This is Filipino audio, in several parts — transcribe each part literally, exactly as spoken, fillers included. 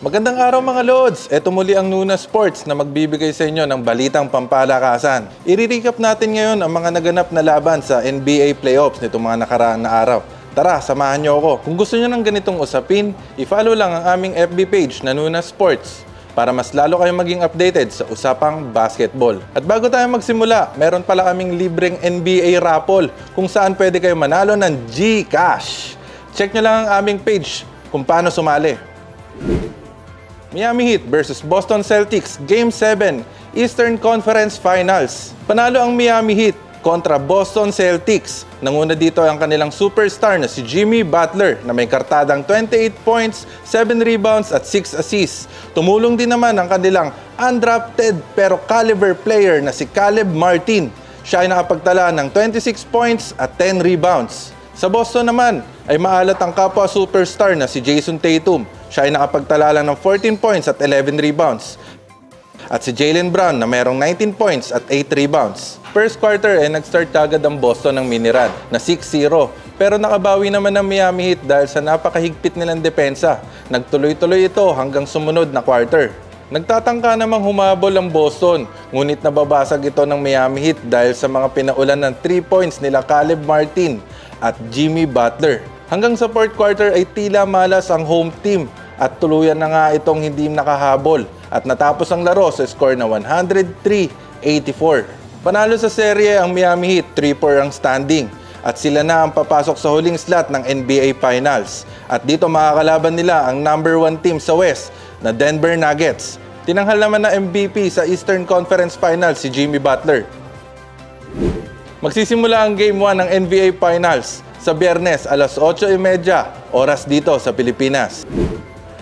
Magandang araw mga Lods! Ito muli ang Noona Sports na magbibigay sa inyo ng balitang pampalakasan. I-recap natin ngayon ang mga naganap na laban sa N B A playoffs nitong mga nakaraang na araw. Tara, samahan nyo ako. Kung gusto nyo ng ganitong usapin, i-follow lang ang aming F B page na Noona Sports para mas lalo kayong maging updated sa usapang basketball. At bago tayo magsimula, meron pala kaming libreng N B A raffle kung saan pwede kayo manalo ng GCash. Check nyo lang ang aming page kung paano sumali. Miami Heat versus Boston Celtics Game seven Eastern Conference Finals. Panalo ang Miami Heat kontra Boston Celtics. Nanguna dito ang kanilang superstar na si Jimmy Butler na may kartadang twenty-eight points, seven rebounds at six assists. Tumulong din naman ang kanilang undrafted pero caliber player na si Caleb Martin. Siya ay nakapagtala ng twenty-six points at ten rebounds. Sa Boston naman ay maalat ang kapwa superstar na si Jason Tatum. Siya ay nakapagtala lang ng fourteen points at eleven rebounds. At si Jaylen Brown na mayroong nineteen points at eight rebounds. First quarter ay nag-start agad ang Boston ng mini-run na six zero. Pero nakabawi naman ng Miami Heat dahil sa napakahigpit nilang depensa. Nagtuloy-tuloy ito hanggang sumunod na quarter. Nagtatangka namang humabol ang Boston, ngunit nababasag ito ng Miami Heat dahil sa mga pinaulan ng three points nila Caleb Martin at Jimmy Butler. Hanggang sa fourth quarter ay tila malas ang home team at tuluyan na nga itong hindi nakahabol at natapos ang laro sa score na one oh three eighty-four. Panalo sa serye ang Miami Heat, three four ang standing at sila na ang papasok sa huling slot ng N B A Finals. At dito makakalaban nila ang number one team sa West na Denver Nuggets. Tinanghal naman na M V P sa Eastern Conference Finals si Jimmy Butler. Magsisimula ang Game one ng N B A Finals sa Biyernes alas eight thirty oras dito sa Pilipinas.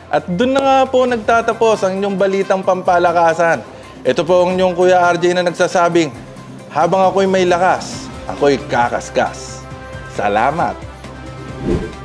At dun na nga po nagtatapos ang inyong balitang pampalakasan. Ito po ang inyong Kuya R J na nagsasabing, habang ako'y may lakas, ako'y kakaskas. Salamat!